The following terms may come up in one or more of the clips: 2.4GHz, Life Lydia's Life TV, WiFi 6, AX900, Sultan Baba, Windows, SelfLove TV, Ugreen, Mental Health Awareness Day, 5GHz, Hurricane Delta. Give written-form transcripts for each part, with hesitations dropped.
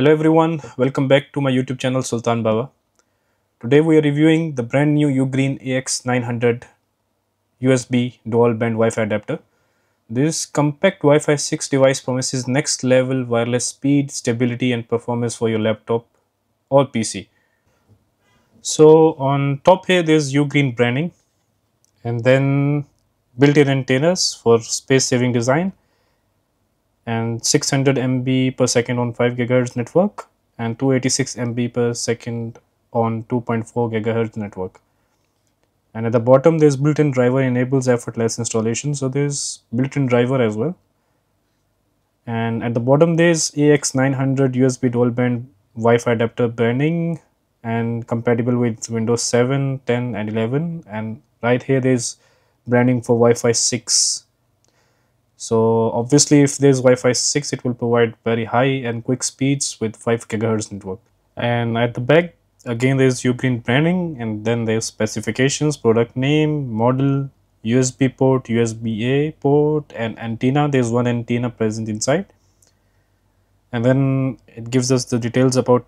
Hello everyone, welcome back to my YouTube channel Sultan Baba. Today we are reviewing the brand new Ugreen AX900 USB dual band Wi-Fi adapter. This compact Wi-Fi 6 device promises next level wireless speed, stability and performance for your laptop or PC. So on top here there is Ugreen branding and then built-in antennas for space-saving design. And 600 MB per second on 5 GHz network and 286 MB per second on 2.4 GHz network. And at the bottom there's built-in driver, enables effortless installation, so there's built-in driver as well. And at the bottom there's AX900 USB dual band Wi-Fi adapter branding and compatible with Windows 7, 10 and 11, and right here there's branding for Wi-Fi 6. So obviously if there's Wi-Fi 6 it will provide very high and quick speeds with 5 GHz network. And at the back again there's Ugreen branding and then there's specifications, product name, model, USB port, USB-A port and antenna. There's one antenna present inside. And then it gives us the details about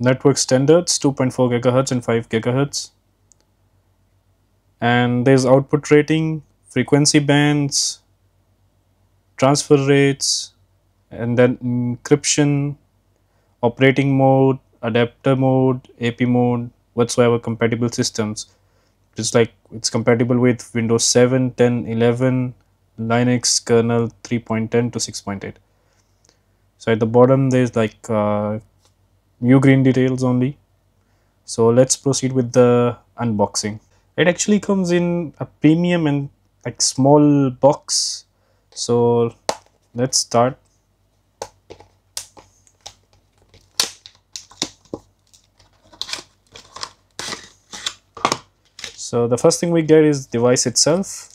network standards, 2.4 GHz and 5 GHz. And there's output rating, frequency bands, transfer rates, and then encryption, operating mode, adapter mode, AP mode, whatsoever compatible systems. Just like it's compatible with Windows 7, 10, 11, Linux, kernel 3.10 to 6.8. So at the bottom there's like Ugreen details only. So let's proceed with the unboxing. It actually comes in a premium and like small box, so let's start. So the first thing we get is device itself.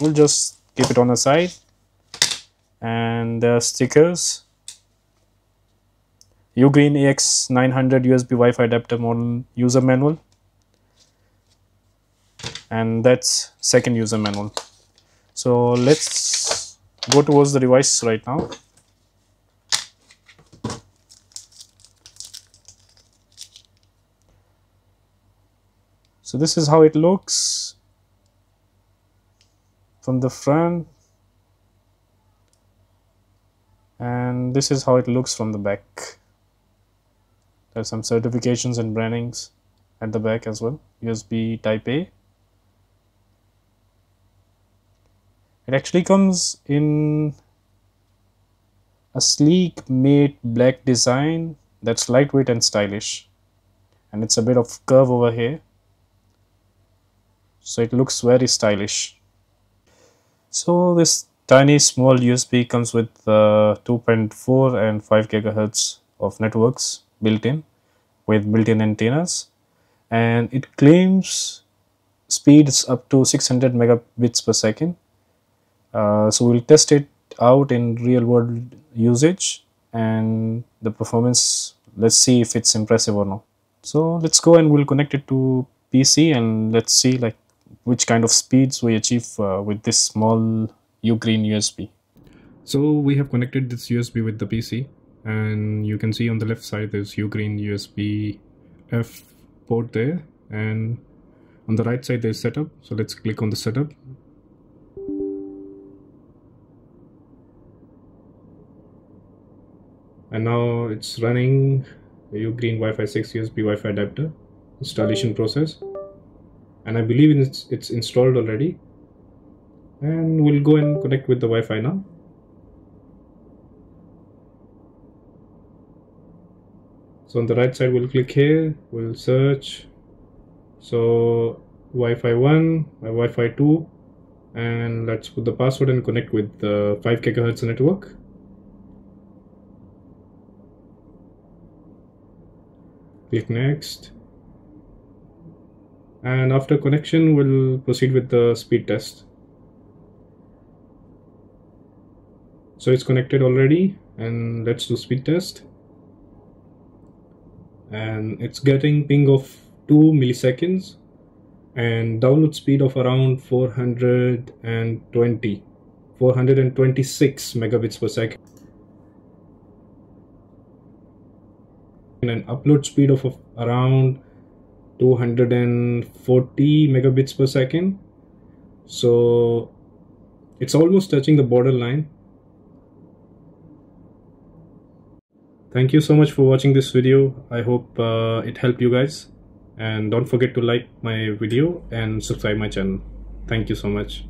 We'll just keep it on the side, and the stickers, Ugreen AX900 USB Wi-Fi adapter model user manual. And that's second user manual. So let's go towards the device right now. So this is how it looks from the front, and this is how it looks from the back. There's some certifications and brandings at the back as well. USB Type A. It actually comes in a sleek matte black design that's lightweight and stylish, and it's a bit of curve over here, so it looks very stylish. So this tiny small USB comes with 2.4 and 5 GHz of networks built in with built-in antennas, and it claims speeds up to 600 megabits per second. So we'll test it out in real world usage, and the performance, let's see if it's impressive or not. So let's go and we'll connect it to PC and let's see like which kind of speeds we achieve with this small Ugreen USB. So we have connected this USB with the PC, and you can see on the left side there's Ugreen USB F port there, and on the right side there's setup. So let's click on the setup. And now it's running Ugreen Wi-Fi 6 USB Wi-Fi adapter installation process, and I believe it's installed already, and we'll go and connect with the Wi-Fi now. So on the right side we'll click here, we'll search, so Wi-Fi 1, Wi-Fi 2, and let's put the password and connect with the 5 GHz network. Click next, and after connection we'll proceed with the speed test. So it's connected already, and let's do speed test, and it's getting ping of 2 milliseconds and download speed of around 426 megabits per second. and an upload speed of around 240 megabits per second. So it's almost touching the borderline. Thank you so much for watching this video. I hope it helped you guys, and don't forget to like my video and subscribe my channel. Thank you so much.